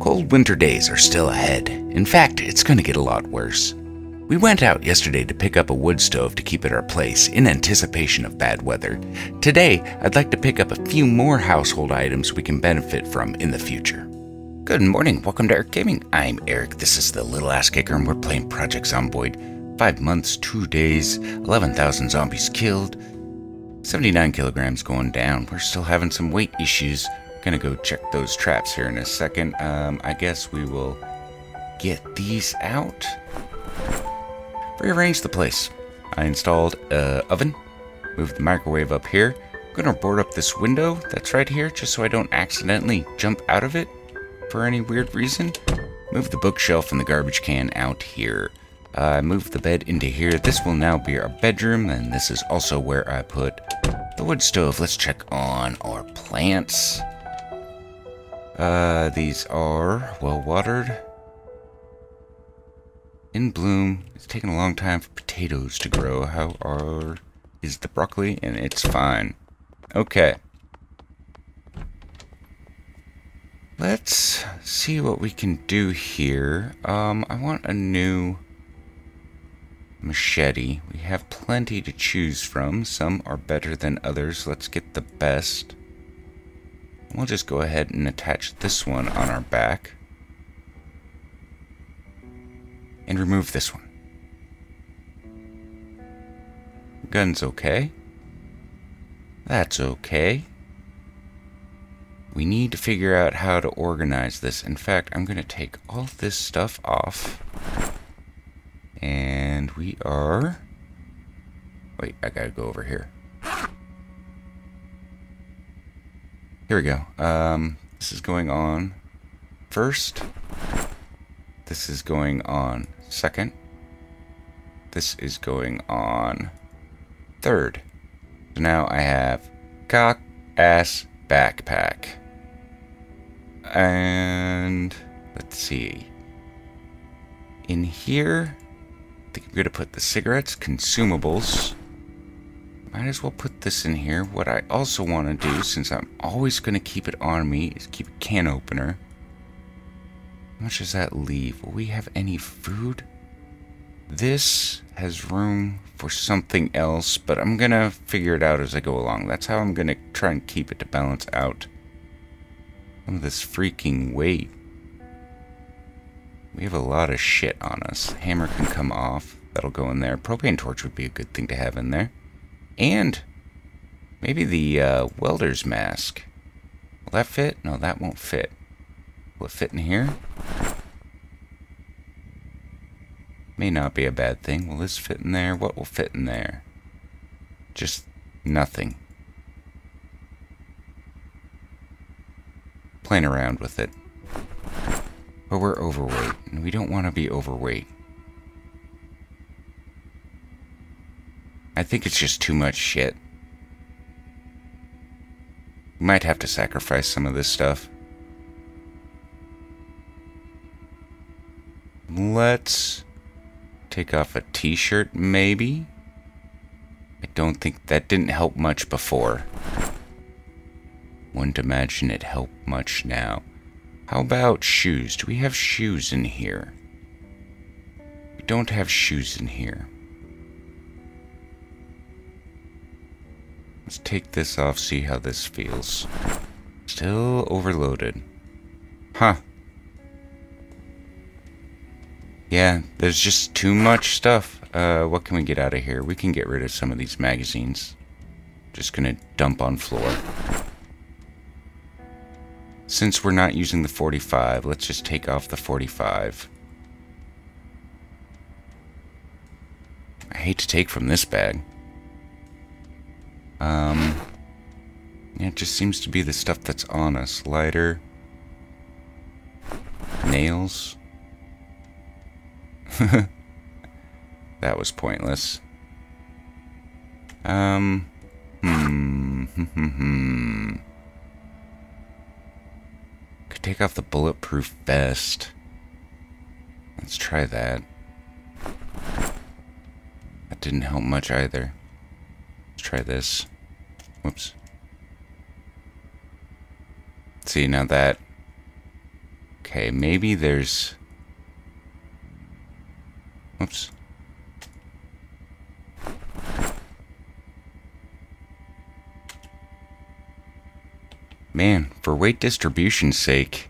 Cold winter days are still ahead. In fact, it's going to get a lot worse. We went out yesterday to pick up a wood stove to keep at our place in anticipation of bad weather. Today, I'd like to pick up a few more household items we can benefit from in the future. Good morning, welcome to Eric Gaming. I'm Eric, this is the Little Ass Kicker, and we're playing Project Zomboid. 5 months, 2 days, 11,000 zombies killed, 79 kilograms going down. We're still having some weight issues. Gonna go check those traps here in a second. I guess we will get these out. Rearrange the place. I installed an oven, moved the microwave up here. I'm gonna board up this window that's right here just so I don't accidentally jump out of it for any weird reason. Move the bookshelf and the garbage can out here. I moved the bed into here. This will now be our bedroom, and this is also where I put the wood stove. Let's check on our plants. These are well watered, in bloom. It's taken a long time for potatoes to grow. How is the broccoli? And it's fine. Okay. Let's see what we can do here. I want a new machete. We have plenty to choose from. Some are better than others. Let's get the best. We'll just go ahead and attach this one on our back. And remove this one. Gun's okay. That's okay. We need to figure out how to organize this. In fact, I'm going to take all this stuff off. And we are... Wait, I gotta go over here. Here we go. This is going on first. This is going on second. This is going on third. So now I have cock, ass, backpack. And let's see. In here, I think I'm going to put the cigarettes, consumables. Might as well put this in here. What I also want to do, since I'm always going to keep it on me, is keep a can opener. How much does that leave? Will we have any food? This has room for something else, but I'm going to figure it out as I go along. That's how I'm going to try and keep it to balance out some of this freaking weight. We have a lot of shit on us. Hammer can come off. That'll go in there. Propane torch would be a good thing to have in there. And maybe the welder's mask. Will that fit? No, that won't fit. Will it fit in here? May not be a bad thing. Will this fit in there? What will fit in there? Just nothing. Playing around with it. But we're overweight, and we don't want to be overweight. I think it's just too much shit. We might have to sacrifice some of this stuff. Let's take off a t-shirt, maybe? I don't think that didn't help much before. Wouldn't imagine it helped much now. How about shoes? Do we have shoes in here? We don't have shoes in here. Let's take this off, see how this feels. Still overloaded. Huh. Yeah, there's just too much stuff. What can we get out of here? We can get rid of some of these magazines. Just gonna dump on floor. Since we're not using the 45, let's just take off the 45. I hate to take from this bag. It just seems to be the stuff that's on us. Lighter. Nails. That was pointless. Could take off the bulletproof vest. Let's try that. That didn't help much either. Let's try this. Whoops. See, now that Okay, maybe there's... Oops. Man, for weight distribution's sake,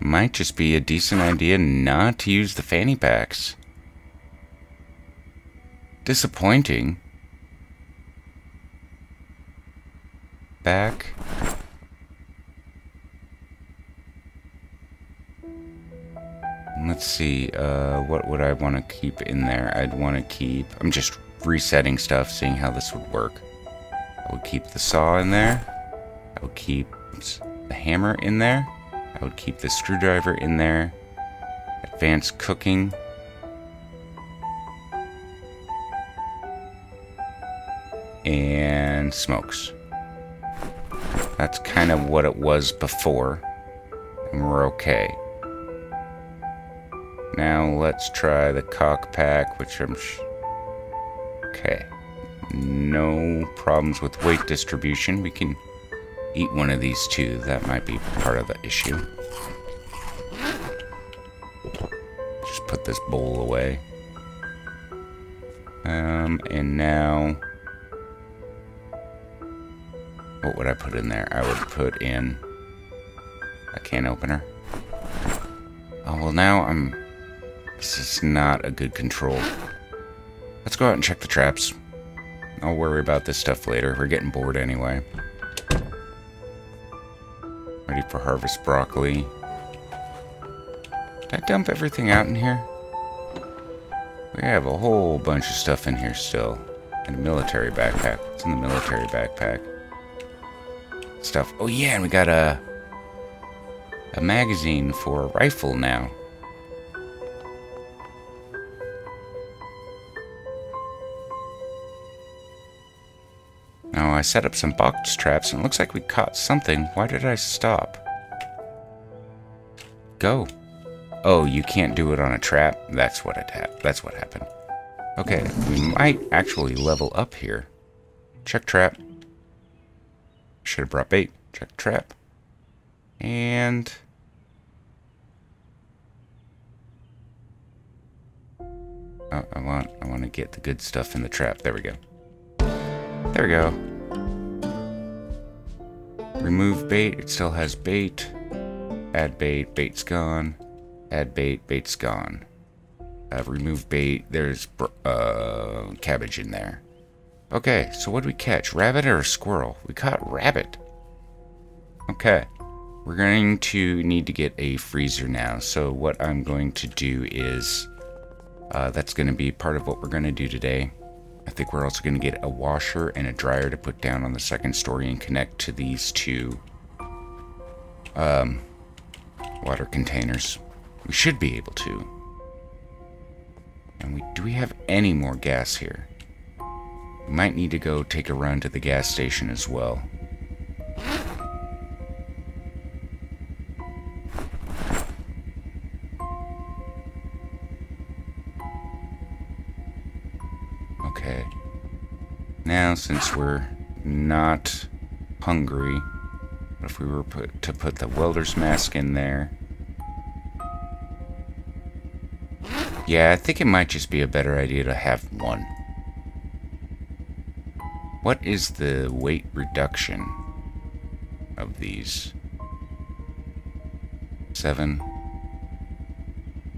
might just be a decent idea not to use the fanny packs. Disappointing. Back. Let's see, what would I want to keep in there? I'd want to keep... I'm just resetting stuff, seeing how this would work. I would keep the saw in there. I would keep the hammer in there. I would keep the screwdriver in there. Advanced cooking. And smokes. That's kind of what it was before. And we're okay. Now let's try the cock pack, which I'm... Okay. No problems with weight distribution. We can eat one of these two. That might be part of the issue. Just put this bowl away. And now... What would I put in there? I would put in a can opener. Oh, well now I'm... This is not a good control. Let's go out and check the traps. I'll worry about this stuff later. We're getting bored anyway. Ready for harvest broccoli. Did I dump everything out in here? We have a whole bunch of stuff in here still. And a military backpack. What's in the military backpack? Stuff. Oh yeah, and we got a magazine for a rifle now. Now, I set up some box traps and it looks like we caught something. Why did I stop? Go. Oh, you can't do it on a trap? That's what it that's what happened. Okay, we might actually level up here. Check trap. Should have brought bait. Check trap. And... Oh, I want to get the good stuff in the trap. There we go. There we go. Remove bait. It still has bait. Add bait. Bait's gone. Add bait. Bait's gone. Remove bait. There's cabbage in there. Okay, so what did we catch? Rabbit or a squirrel? We caught rabbit. Okay. We're going to need to get a freezer now. So what I'm going to do is... that's going to be part of what we're going to do today. I think we're also going to get a washer and a dryer to put down on the second story and connect to these two water containers. We should be able to. And do we have any more gas here? We might need to go take a run to the gas station as well. Okay. Now, since we're not hungry, if we were to put the welder's mask in there... Yeah, I think it might just be a better idea to have one. What is the weight reduction of these? 7.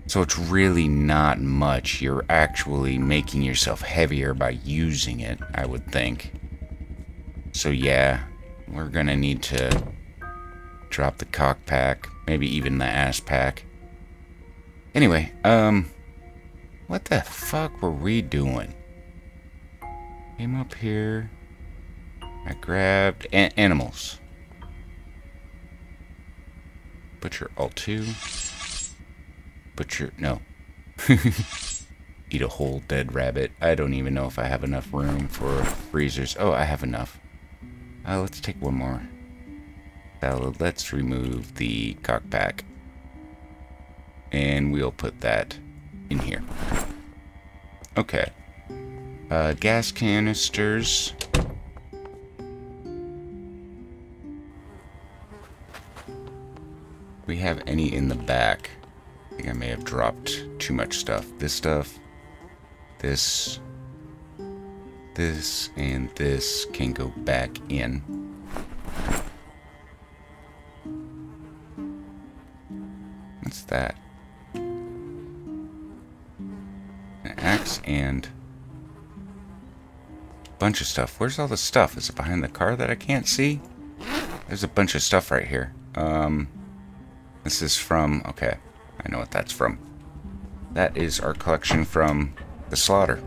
So it's really not much. You're actually making yourself heavier by using it, I would think. So yeah, we're gonna need to drop the cock pack, maybe even the ass pack. Anyway, what the fuck were we doing? Came up here. I grabbed animals. Butcher Alt2. Butcher... No. Eat a whole dead rabbit. I don't even know if I have enough room for freezers. Oh, I have enough. Let's take one more. Salad. Let's remove the cock pack. And we'll put that in here. Okay. Gas canisters. We have any in the back. I think I may have dropped too much stuff. This stuff, this, and this can go back in. What's that? An axe and a bunch of stuff. Where's all the stuff? Is it behind the car that I can't see? There's a bunch of stuff right here. This is from... okay, I know what that's from. That is our collection from the slaughter.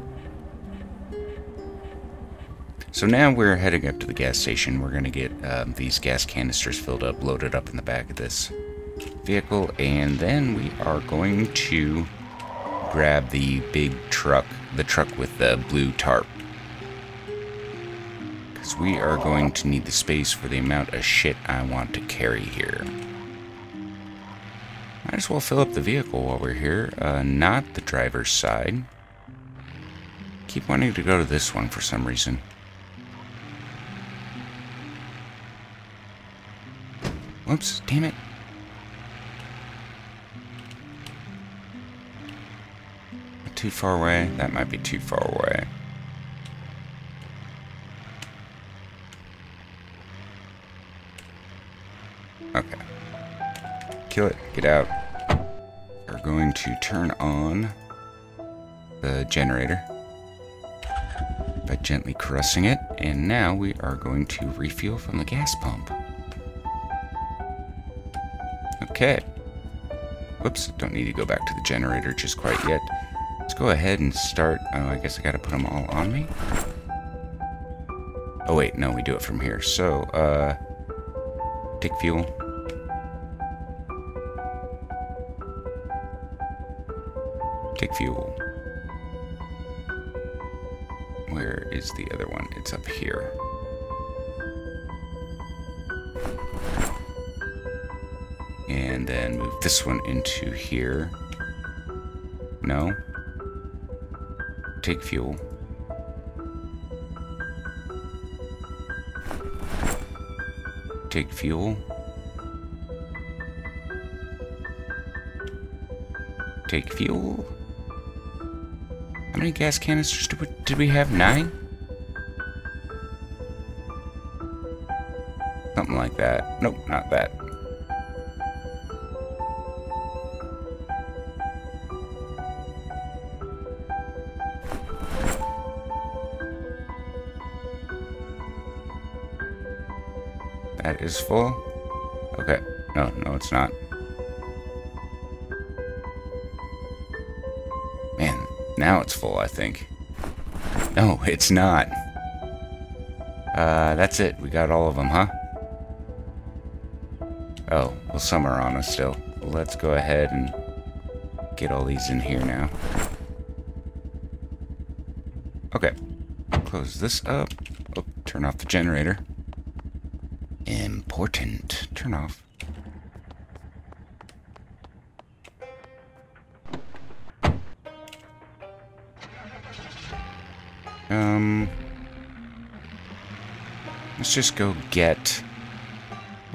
So now we're heading up to the gas station. We're going to get these gas canisters filled up, loaded up in the back of this vehicle, and then we are going to grab the big truck, the truck with the blue tarp, because we are going to need the space for the amount of shit I want to carry here. Might as well fill up the vehicle while we're here. Not the driver's side. Keep wanting to go to this one for some reason. Whoops, damn it. Too far away? That might be too far away. Okay. Kill it. Get out. We're going to turn on the generator by gently caressing it, and now we are going to refuel from the gas pump. Okay. Whoops, don't need to go back to the generator just quite yet. Let's go ahead and start. Oh, I guess I gotta put them all on me. Oh wait, no, we do it from here. So, take fuel. Take fuel. Where is the other one? It's up here. And then move this one into here. No. Take fuel. Take fuel. Take fuel. How many gas canisters did we have? 9? Something like that. Nope, not that. That is full. Okay. No, no, it's not. Man, now it's full, I think. No, it's not. That's it. We got all of them, huh? Oh, well, some are on us still. Let's go ahead and get all these in here now. Okay. Close this up. Oh, turn off the generator. Important. Turn off. Let's just go get...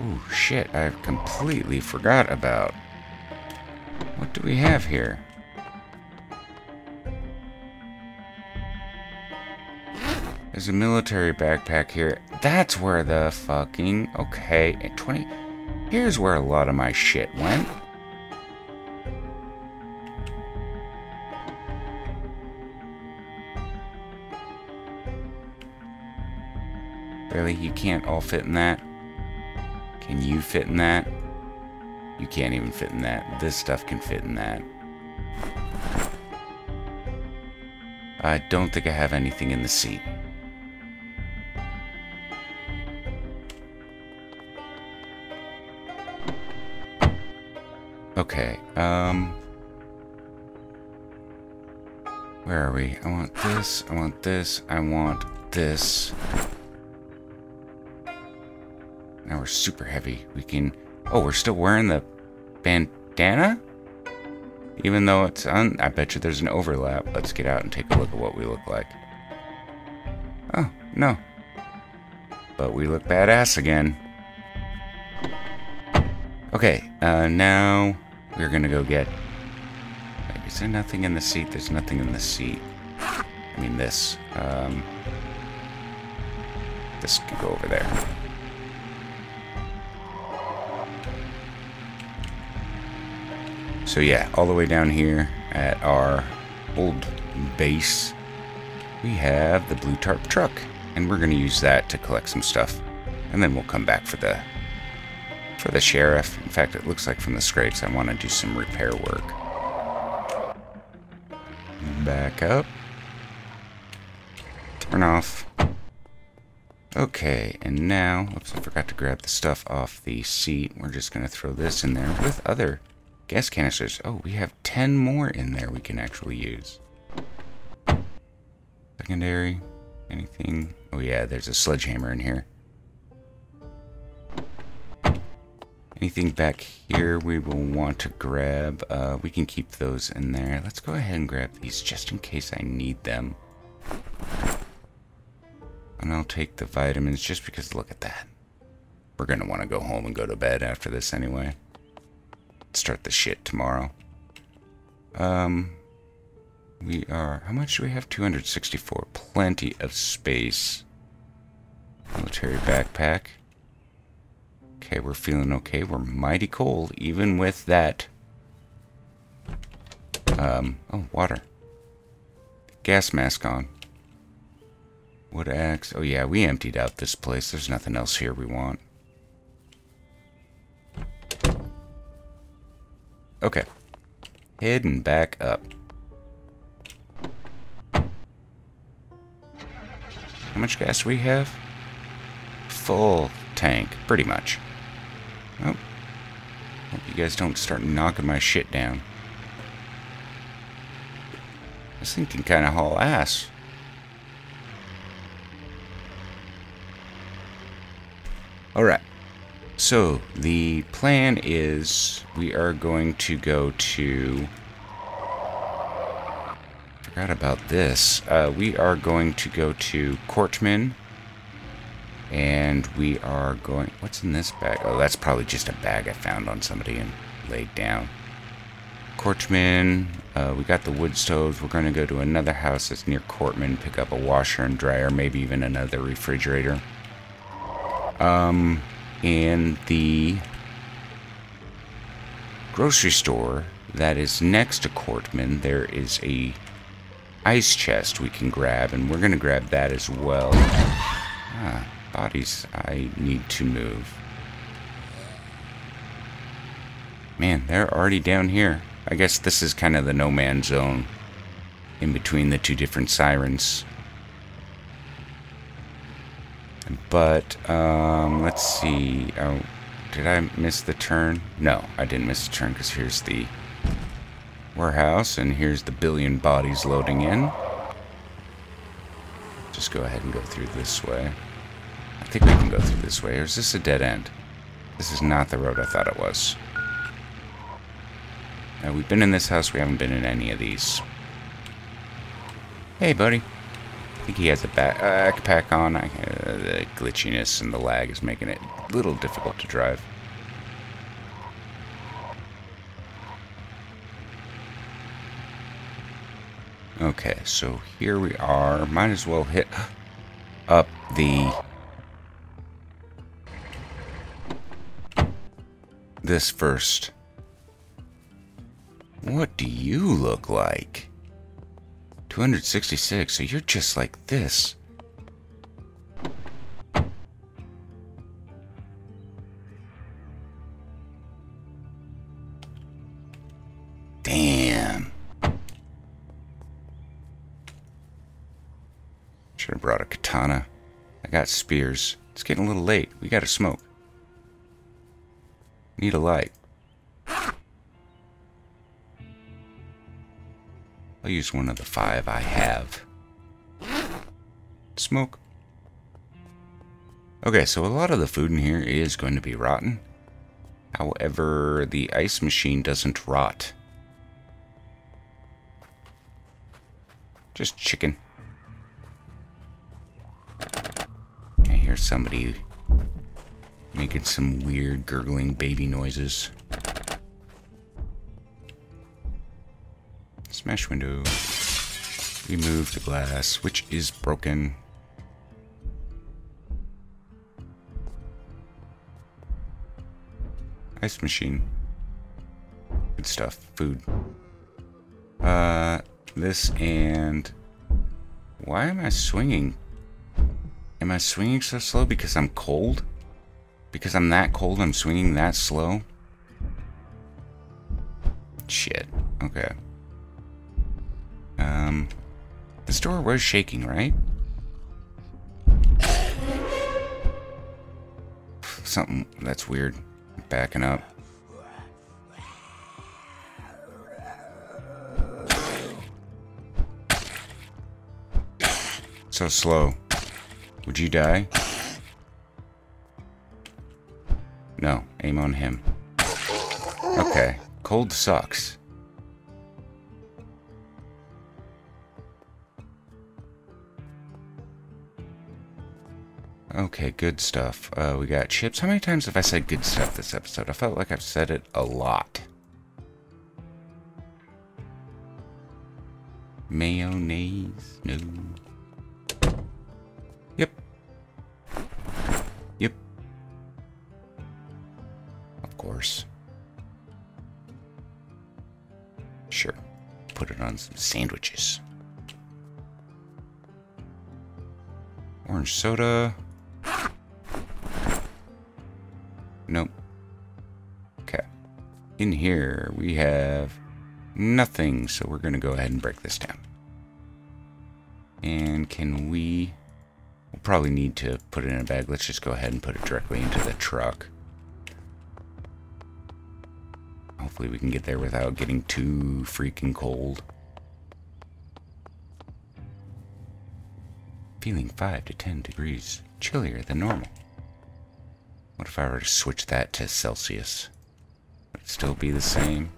oh shit, I completely forgot about... what do we have here? There's a military backpack here. That's where the fucking... okay, at 20... here's where a lot of my shit went. Really? You can't all fit in that? Can you fit in that? You can't even fit in that. This stuff can fit in that. I don't think I have anything in the seat. Okay, where are we? I want this, I want this, I want this. Now we're super heavy. We can... oh, we're still wearing the bandana? Even though it's on... I bet you there's an overlap. Let's get out and take a look at what we look like. Oh, no. But we look badass again. Okay, now we're gonna go get... Wait, is there nothing in the seat? There's nothing in the seat. I mean this. This could go over there. So yeah, all the way down here at our old base, we have the blue tarp truck. And we're gonna use that to collect some stuff. And then we'll come back for the sheriff. In fact, it looks like from the scrapes I want to do some repair work. Back up. Turn off. Okay, and now, oops, I forgot to grab the stuff off the seat. We're just going to throw this in there with other gas canisters. Oh, we have 10 more in there we can actually use. Secondary, anything? Oh yeah, there's a sledgehammer in here. Anything back here we will want to grab. We can keep those in there. Let's go ahead and grab these just in case I need them. And I'll take the vitamins just because look at that. We're going to want to go home and go to bed after this anyway. Start the shit tomorrow. We are... How much do we have? 264. Plenty of space. Military backpack. Okay, we're feeling okay. We're mighty cold, even with that. Oh, water. Gas mask on. Wood axe. Oh yeah, we emptied out this place. There's nothing else here we want. Okay. Hidden back up. How much gas do we have? Full tank, pretty much. Oh, hope you guys don't start knocking my shit down. This thing can kind of haul ass. Alright, so the plan is we are going to go to... Forgot about this. We are going to go to Cortman. And we are going... What's in this bag? Oh, that's probably just a bag I found on somebody and laid down. Cortman. We got the wood stoves. We're going to go to another house that's near Cortman. Pick up a washer and dryer. Maybe even another refrigerator. And the grocery store that is next to Cortman, there is a ice chest we can grab. And we're going to grab that as well. Ah. Bodies, I need to move. Man, they're already down here. I guess this is kind of the no man's zone in between the two different sirens. But, let's see. Oh, did I miss the turn? No, I didn't miss the turn because here's the warehouse and here's the billion bodies loading in. Just go ahead and go through this way. I think we can go through this way, or is this a dead end? This is not the road I thought it was. Now, we've been in this house, we haven't been in any of these. Hey, buddy. I think he has a backpack on. The glitchiness and the lag is making it a little difficult to drive. Okay, so here we are. Might as well hit up the... This first. What do you look like? 266, so you're just like this. Damn. Should have brought a katana. I got spears. It's getting a little late. We gotta smoke. Need a light. I'll use one of the 5 I have. Smoke. Okay, so a lot of the food in here is going to be rotten. However, the ice machine doesn't rot. Just chicken. I hear somebody making some weird gurgling baby noises. Smash window. Remove the glass, which is broken. Ice machine. Good stuff. Food. This and... Why am I swinging? Am I swinging so slow because I'm cold? Because I'm that cold, I'm swinging that slow? Shit. Okay. This door was shaking, right? Something that's weird. Backing up. So slow. Would you die? No, aim on him. Okay, cold sucks. Okay, good stuff. We got chips. How many times have I said good stuff this episode? I felt like I've said it a lot. Mayonnaise? No. Yep. Yep. Of course. Sure. Put it on some sandwiches. Orange soda. Nope. Okay. In here, we have nothing, so we're going to go ahead and break this down. And can we... We'll probably need to put it in a bag. Let's just go ahead and put it directly into the truck. Hopefully we can get there without getting too freaking cold. Feeling 5 to 10 degrees chillier than normal. What if I were to switch that to Celsius? Would it still be the same?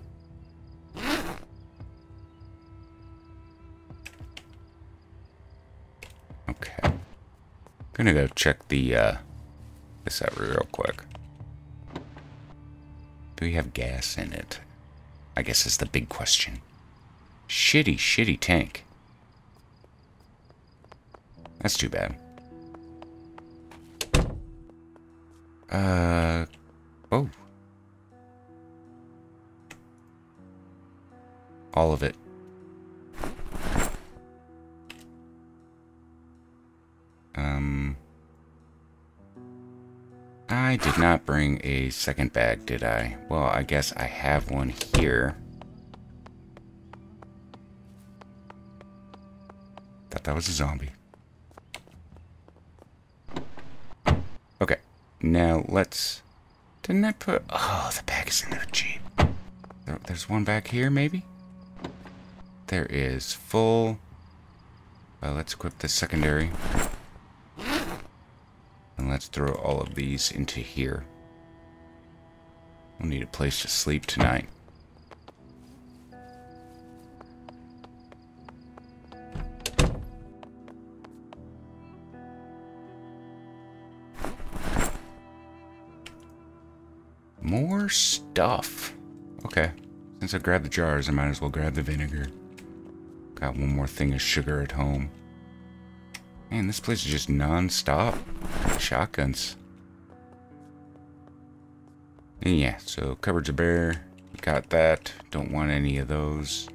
Okay. I'm gonna go check the this out real quick. Do we have gas in it? I guess is the big question. Shitty, shitty tank. That's too bad. Oh. All of it. I did not bring a second bag, did I? Well, I guess I have one here. Thought that was a zombie. Now, let's... Didn't I put... Oh, the bag is in the Jeep. There's one back here, maybe? There is full... let's equip the secondary. And let's throw all of these into here. We'll need a place to sleep tonight. More stuff. Okay. Since I grabbed the jars, I might as well grab the vinegar. Got one more thing of sugar at home. Man, this place is just non-stop. Shotguns. And yeah, so cupboards are bare. Got that. Don't want any of those.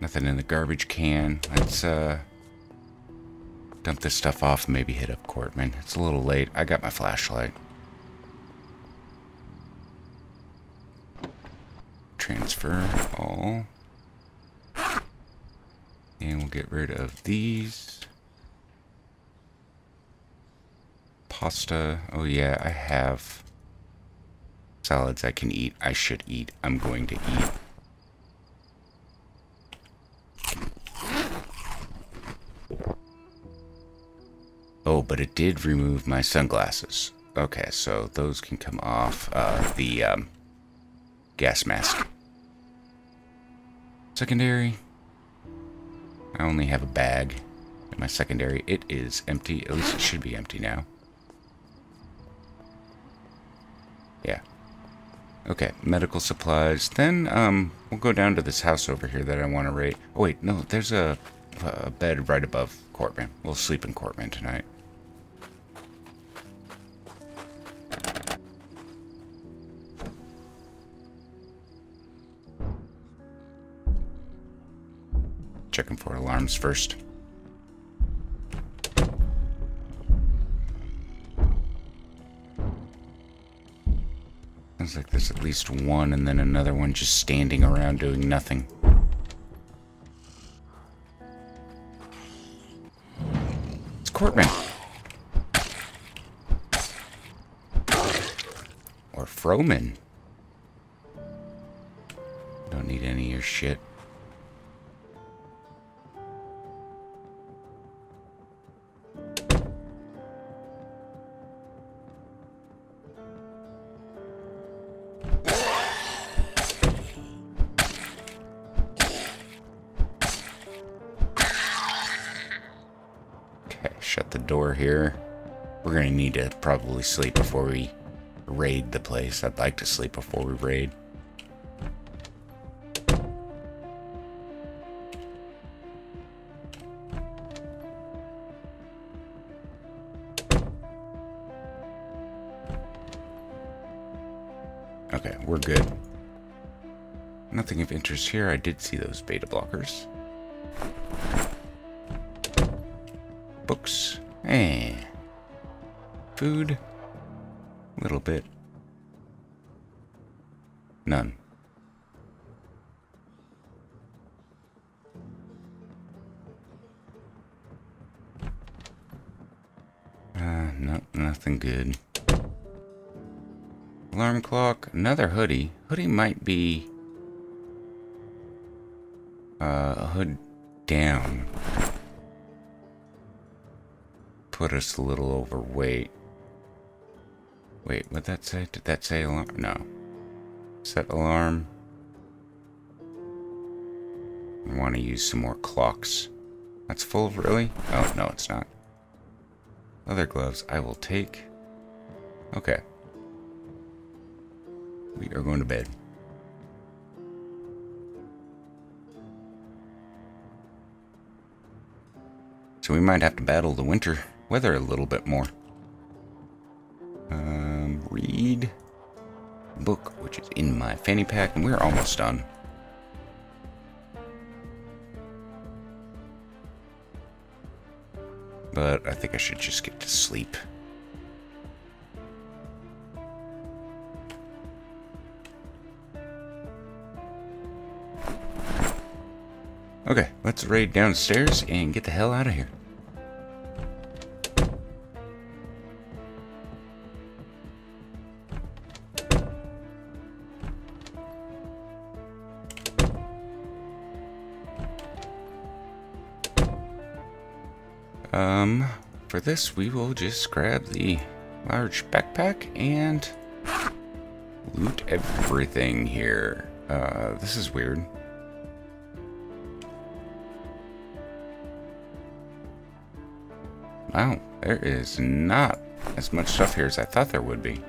Nothing in the garbage can. Let's dump this stuff off and maybe hit up Cortman. It's a little late. I got my flashlight. Transfer all. And we'll get rid of these. Pasta. Oh yeah, I have salads I can eat. I should eat. I'm going to eat. Oh, but it did remove my sunglasses. Okay, so those can come off the gas mask. Secondary. I only have a bag in my secondary. It is empty. At least it should be empty now. Yeah. Okay, medical supplies. Then we'll go down to this house over here that I want to raid. Oh, wait, no, there's a bed right above Cortman. We'll sleep in Cortman tonight. Checking for alarms first. Sounds like there's at least one and then another one just standing around doing nothing. It's Cortman. Or Froman. Don't need any of your shit. Shut the door here. We're gonna need to probably sleep before we raid the place. I'd like to sleep before we raid. Okay, we're good. Nothing of interest here. I did see those beta blockers. Books. Eh. Food. A little bit. None. No, nothing good. Alarm clock. Another hoodie. Hoodie might be a hood down. Put us a little overweight. Wait, what'd that say? Did that say alarm? No. Set alarm. I want to use some more clocks. That's full, really? Oh, no, it's not. Leather gloves I will take. Okay. We are going to bed. So we might have to battle the winter weather a little bit more. Read book, which is in my fanny pack, and we're almost done. But I think I should just get to sleep. Okay, let's raid downstairs and get the hell out of here. For this, we will just grab the large backpack and loot everything here. This is weird. Wow, there is not as much stuff here as I thought there would be.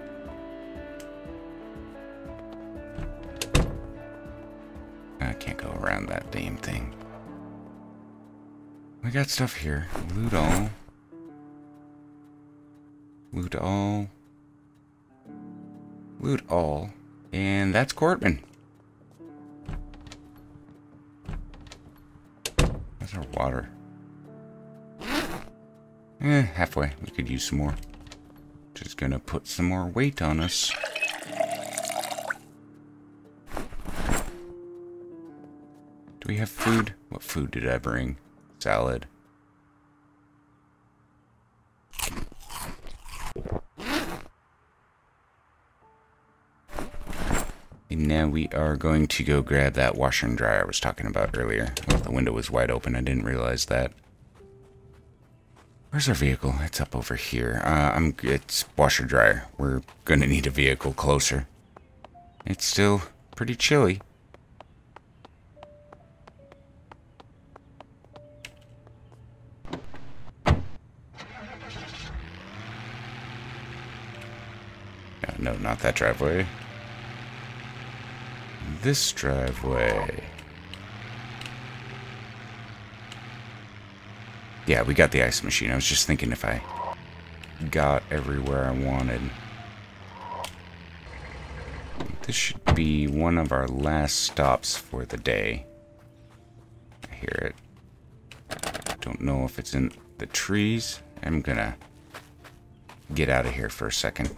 I can't go around that damn thing. We got stuff here. Loot all. Loot all. Loot all. And that's Cortman. That's our water. Eh, halfway. We could use some more. Just gonna put some more weight on us. Do we have food? What food did I bring? Salad. And now we are going to go grab that washer and dryer I was talking about earlier. Oh, the window was wide open. I didn't realize that. Where's our vehicle? It's up over here. It's washer dryer. We're gonna need a vehicle closer. It's still pretty chilly. No, Not that driveway. This driveway. Yeah, we got the ice machine. I was just thinking if I got everywhere I wanted. This should be one of our last stops for the day. I hear it. Don't know if it's in the trees. I'm gonna get out of here for a second.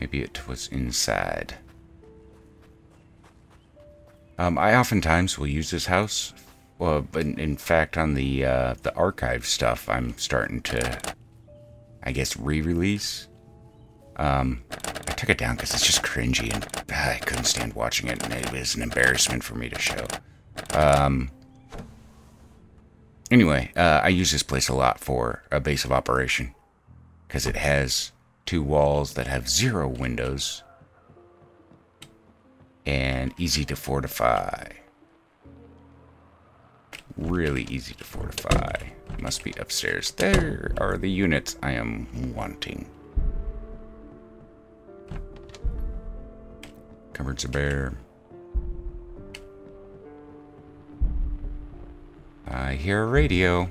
Maybe it was inside. I oftentimes will use this house. Well, but in fact, on the archive stuff, I'm starting to, I guess, re-release. I took it down because it's just cringy, and I couldn't stand watching it, and it was an embarrassment for me to show. Anyway, I use this place a lot for a base of operation because it has 2 walls that have 0 windows and easy to fortify. Really easy to fortify. Must be upstairs. There are the units I am wanting. Cupboards are bare. I hear a radio.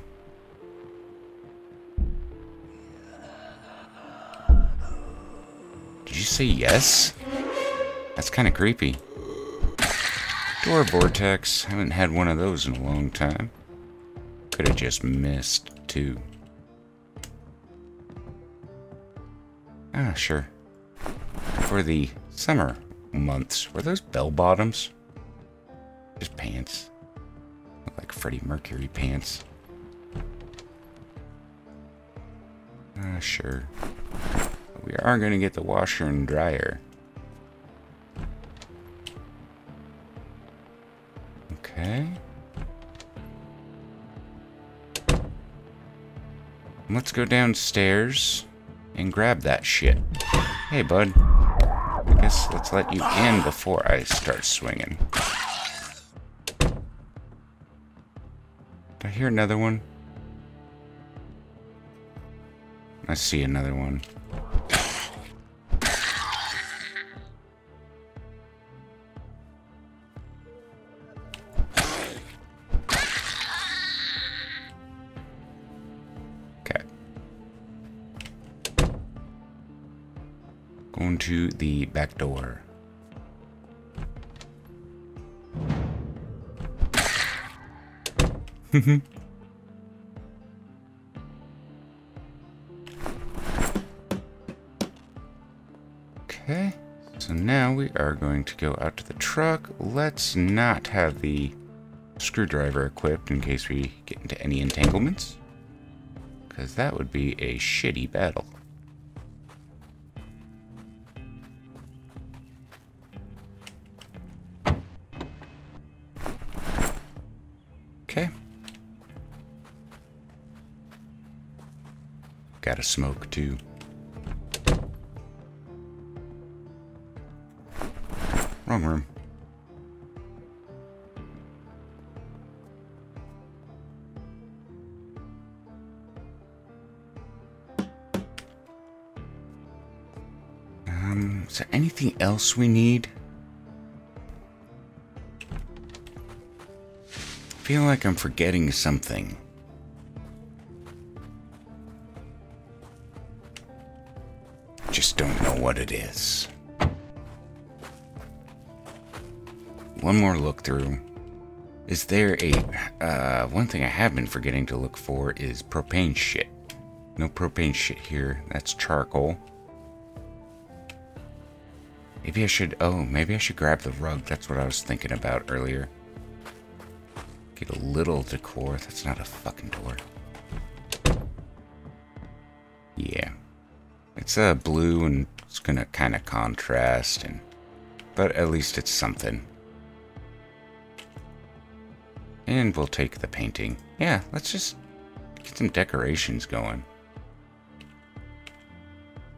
Did you say yes? That's kind of creepy. Door vortex. Haven't had one of those in a long time. Could have just missed, too. Ah, sure. For the summer months. Were those bell bottoms? Just pants. Look like Freddie Mercury pants. Ah, sure. We are going to get the washer and dryer. Okay. Let's go downstairs and grab that shit. Hey, bud. I guess let's let you in before I start swinging. Did I hear another one? I see another one. Going to the back door. Okay, so now we are going to go out to the truck. Let's not have the screwdriver equipped in case we get into any entanglements, because that would be a shitty battle. Gotta smoke too. Wrong room. Is there anything else we need? I feel like I'm forgetting something. Don't know what it is. One more look through. Is there a... one thing I have been forgetting to look for is propane shit. No propane shit here. That's charcoal. Maybe I should... Oh, maybe I should grab the rug. That's what I was thinking about earlier. Get a little decor. That's not a fucking door. Yeah. It's blue, and it's gonna kind of contrast, and but at least it's something. And we'll take the painting. Yeah, let's just get some decorations going.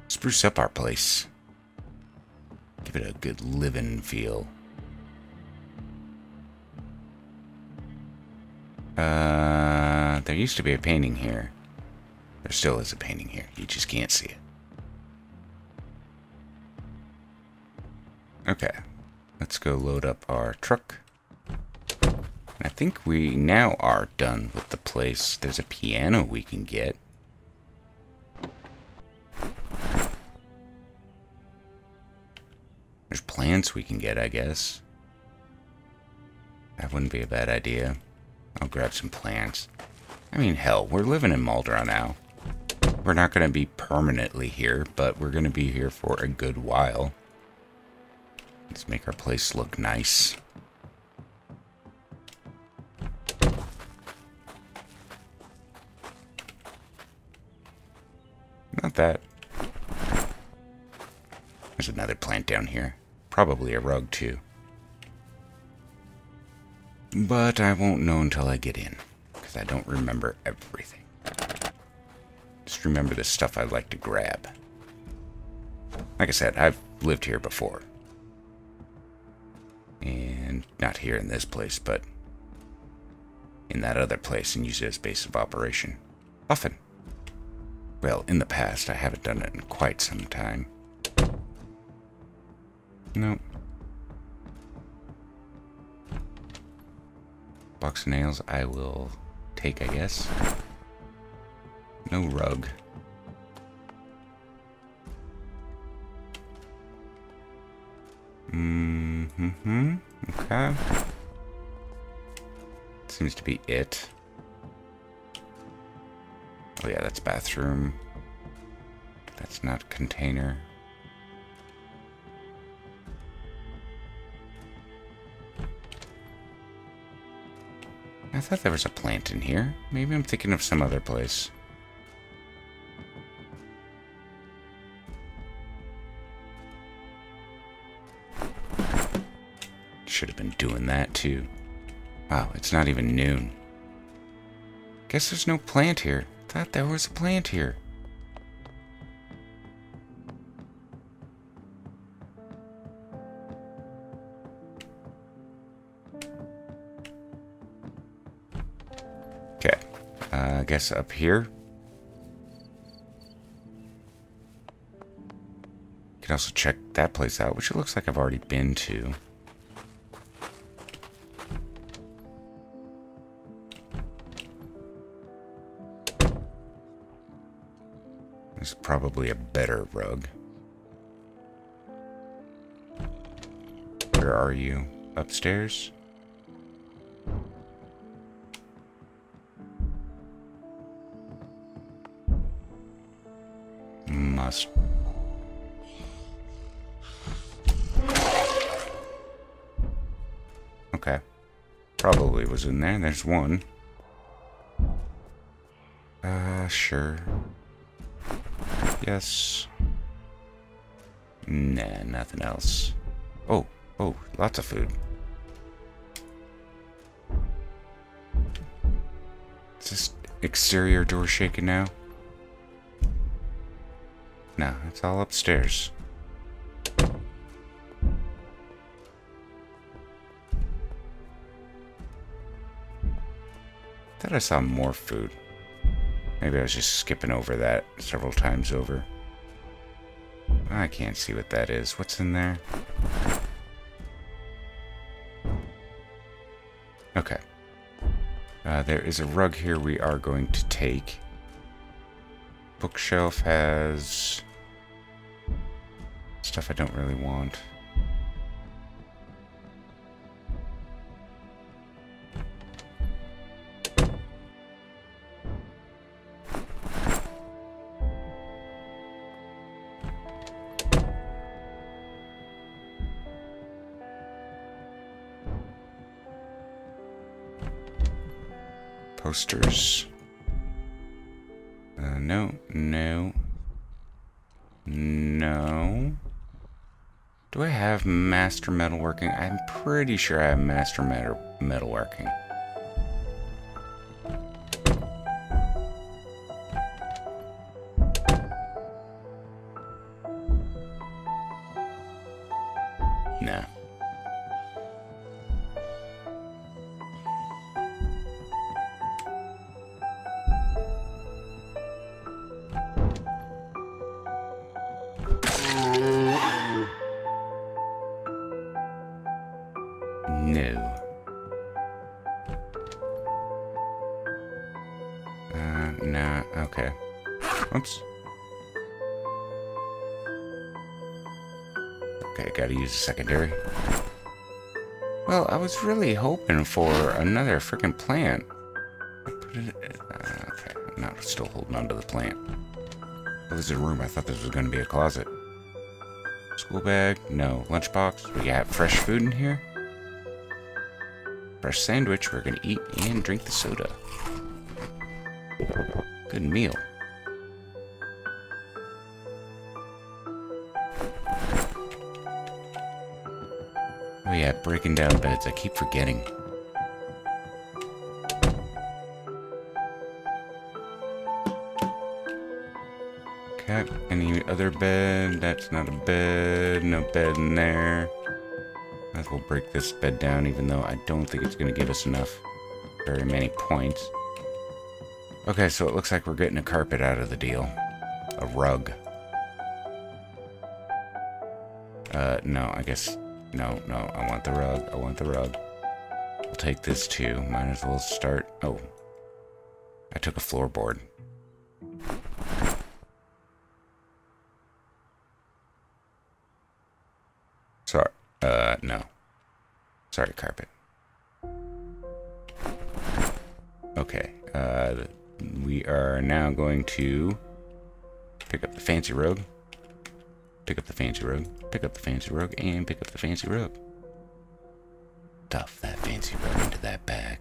Spruce up our place. Give it a good living feel. There used to be a painting here. There still is a painting here. You just can't see it. Okay. Let's go load up our truck. I think we now are done with the place. There's a piano we can get. There's plants we can get, I guess. That wouldn't be a bad idea. I'll grab some plants. I mean, hell, we're living in Muldraugh now. We're not going to be permanently here, but we're going to be here for a good while. Let's make our place look nice. Not that. There's another plant down here. Probably a rug, too. But I won't know until I get in, because I don't remember everything. Just remember the stuff I like to grab. Like I said, I've lived here before. And not here in this place, but in that other place, and use it as base of operation. Often. Well, in the past, I haven't done it in quite some time. Nope. Box of nails I will take, I guess. No rug. Mm-hmm. Okay. Seems to be it. Oh yeah, that's bathroom. That's not container. I thought there was a plant in here. Maybe I'm thinking of some other place. Should have been doing that too. Wow, it's not even noon. Guess there's no plant here. Thought there was a plant here. Okay. I guess up here. Can also check that place out, which it looks like I've already been to. There's probably a better rug. Where are you? Upstairs? Must. Okay. Probably was in there. There's one. Sure. Yes. Nah, nothing else. Oh, lots of food. Is this exterior door shaking now? No, it's all upstairs. Thought I saw more food. Maybe I was just skipping over that several times over. I can't see what that is. What's in there? Okay. There is a rug here we are going to take. Bookshelf has stuff I don't really want. Posters. No. Do I have master metalworking? I'm pretty sure I have master metalworking. No. Oops. Okay, gotta use a secondary. Well, I was really hoping for another freaking plant. Okay, I'm not still holding on to the plant. Oh, this is a room. I thought this was going to be a closet. School bag? No. Lunchbox? We got fresh food in here. Fresh sandwich. We're going to eat and drink the soda. Good meal. Oh yeah, breaking down beds. I keep forgetting. Okay, any other bed? That's not a bed. No bed in there. Might as well break this bed down, even though I don't think it's going to give us enough. Very many points. Okay, so it looks like we're getting a carpet out of the deal. A rug. No, I guess... No, I want the rug. I want the rug. I'll take this too. Might as well start... Oh. I took a floorboard. Sorry. No. Sorry, carpet. Okay. We are now going to pick up the fancy rug. Pick up the fancy rug, pick up the fancy rug, and pick up the fancy rug. Stuff that fancy rug into that bag.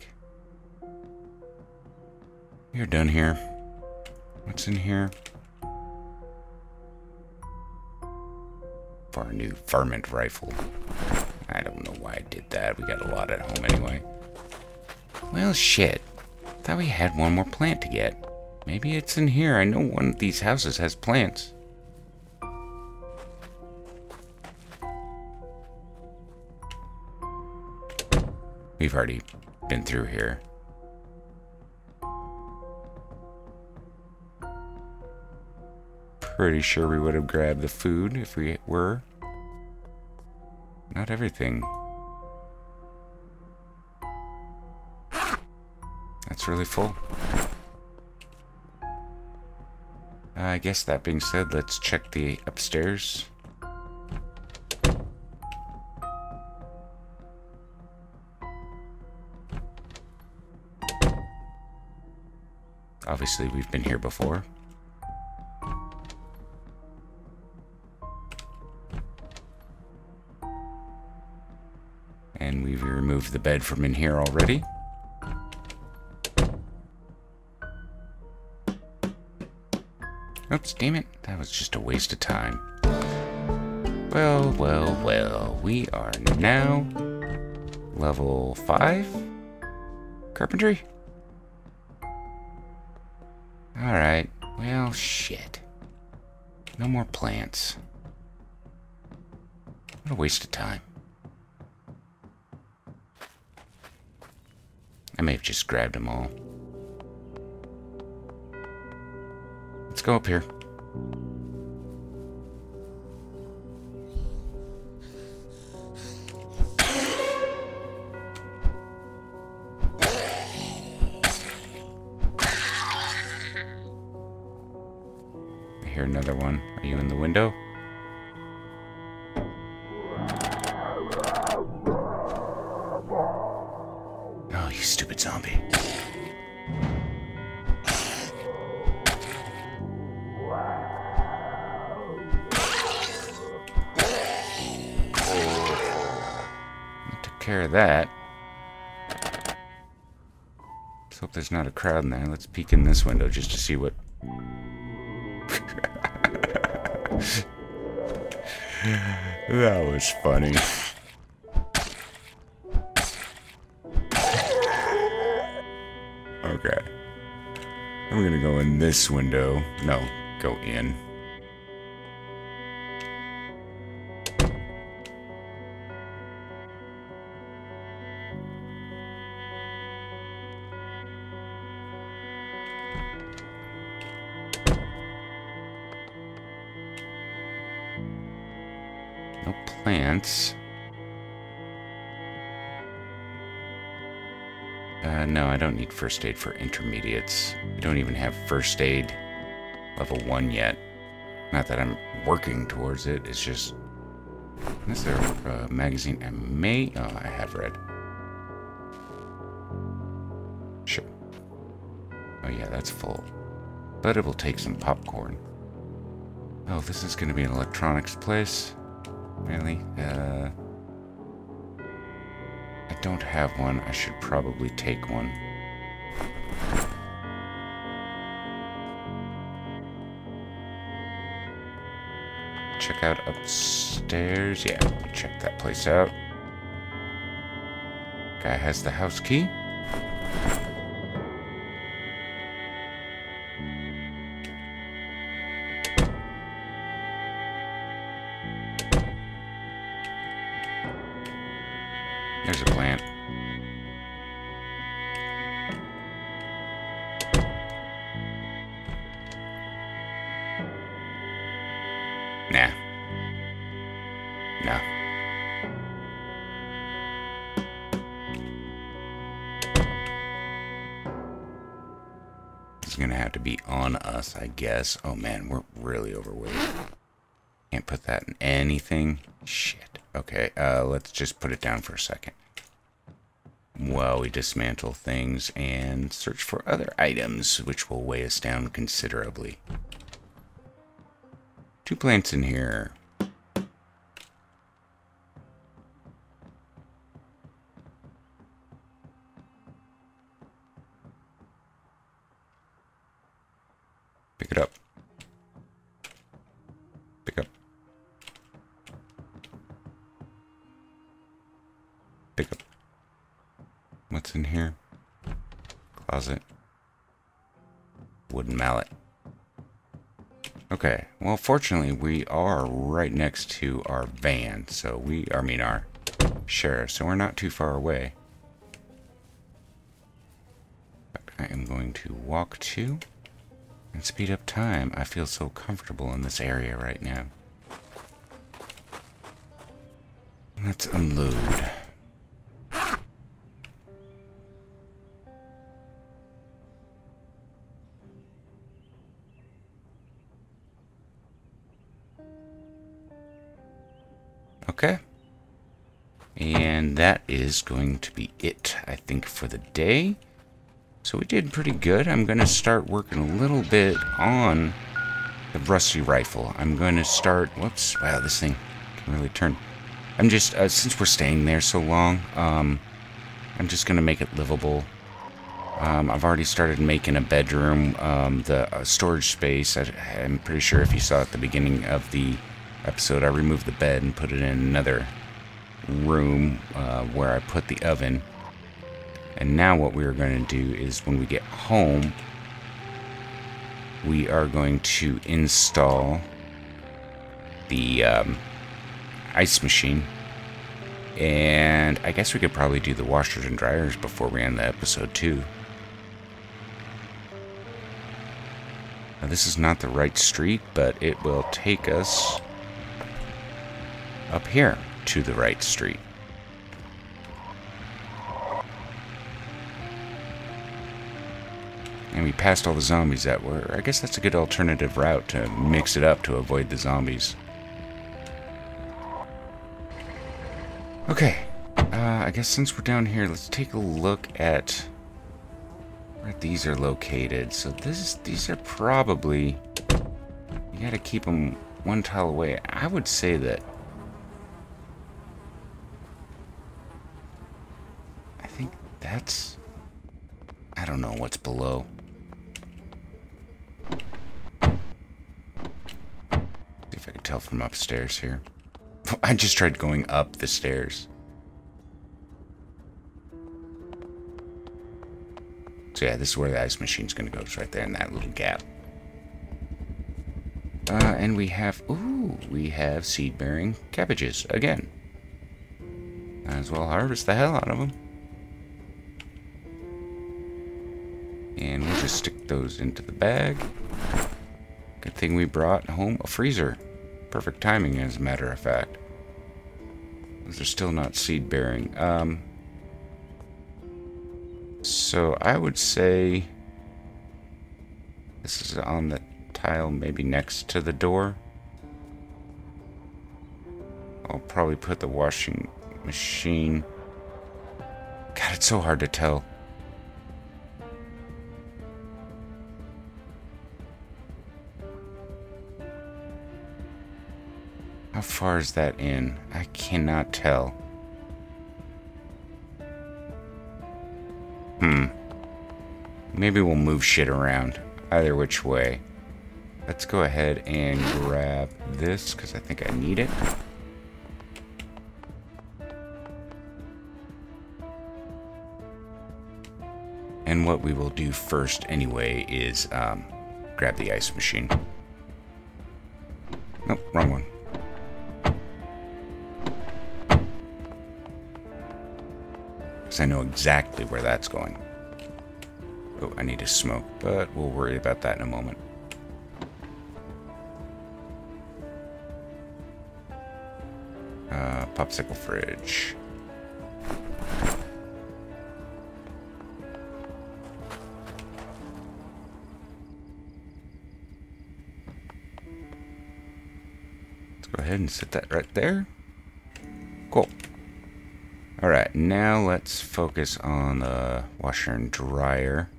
You're done here. What's in here? For our new varmint rifle. I don't know why I did that. We got a lot at home anyway. Well, shit. Thought we had one more plant to get. Maybe it's in here. I know one of these houses has plants. We've already been through here. Pretty sure we would have grabbed the food if we were. Not everything. That's really full. I guess that being said, let's check the upstairs. Obviously, we've been here before. And we've removed the bed from in here already. Oops, damn it. That was just a waste of time. Well, well, well. We are now level 5 carpentry. Alright, well, shit. No more plants. What a waste of time. I may have just grabbed them all. Let's go up here. Another one. Are you in the window? Oh, you stupid zombie. I took care of that. Let's hope there's not a crowd in there. Let's peek in this window just to see what... That was funny. Okay. I'm gonna go in this window. No, go in. No, I don't need first aid for intermediates. We don't even have first aid. level 1 yet. Not that I'm working towards it, it's just... Is there a magazine I may... Oh, I have read. Sure. Oh yeah, that's full. But it will take some popcorn. Oh, this is going to be an electronics place. Really? I don't have one. I should probably take one. Check out upstairs. Yeah, we'll check that place out. Guy has the house key. There's a plant. Nah. No. It's gonna have to be on us, I guess. Oh man, we're really overweight. Can't put that in anything. Shit. Okay, let's just put it down for a second. While we dismantle things and search for other items, which will weigh us down considerably. 2 plants in here. Pick it up. Pick up. What's in here? Closet. Wooden mallet. Okay. Well, fortunately, we are right next to our van, so I mean our sheriff, so we're not too far away. I am going to walk to and speed up time. I feel so comfortable in this area right now. Let's unload. Okay, and that is going to be it, I think, for the day. So we did pretty good. I'm going to start working a little bit on the rusty rifle. I'm going to start... Whoops, wow, this thing can really turn. I'm just, since we're staying there so long, I'm just going to make it livable. I've already started making a bedroom, the storage space. I'm pretty sure if you saw at the beginning of the episode, I removed the bed and put it in another room where I put the oven. And now what we are going to do is when we get home, we are going to install the ice machine. And I guess we could probably do the washers and dryers before we end the episode too. Now this is not the right street, but it will take us up here to the right street. And we passed all the zombies that were... I guess that's a good alternative route to mix it up to avoid the zombies. Okay. I guess since we're down here, let's take a look at where these are located. So these are probably... You gotta keep them one tile away. I would say that that's... I don't know what's below. See if I can tell from upstairs here. I just tried going up the stairs. So yeah, this is where the ice machine's gonna go. It's right there in that little gap. And we have... Ooh, we have seed-bearing cabbages again. Might as well harvest the hell out of them. And we'll just stick those into the bag. Good thing we brought home a freezer. Perfect timing, as a matter of fact. Those are still not seed bearing. So I would say this is on the tile maybe next to the door. I'll probably put the washing machine. God, it's so hard to tell. How far is that in? I cannot tell. Maybe we'll move shit around. Either which way. Let's go ahead and grab this, because I think I need it. And what we will do first, anyway, is grab the ice machine. Nope, wrong one. Because I know exactly where that's going. Oh, I need to smoke, but we'll worry about that in a moment. Popsicle fridge. Let's go ahead and sit that right there. Cool. Alright, now let's focus on the washer and dryer.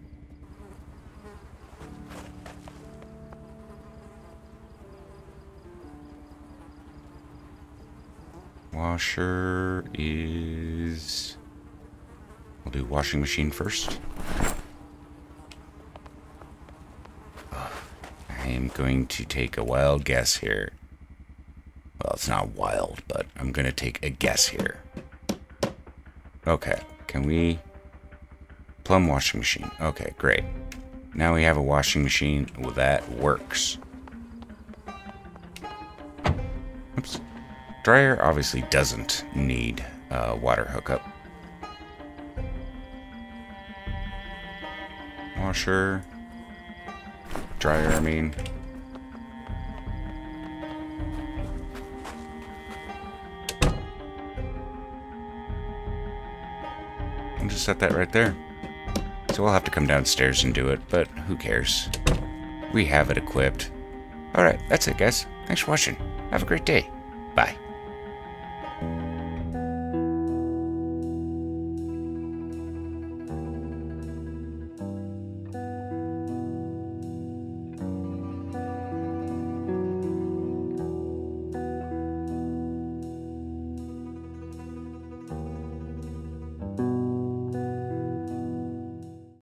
Washer is... We'll do washing machine first. Ugh, I am going to take a wild guess here. Well, it's not wild, but I'm going to take a guess here. Okay, can we... Plum washing machine. Okay, great. Now we have a washing machine. Well, that works. Oops. Dryer obviously doesn't need a water hookup. Washer. Dryer, I mean. I'll just set that right there. So we'll have to come downstairs and do it, but who cares? We have it equipped. Alright, that's it, guys. Thanks for watching. Have a great day. Bye.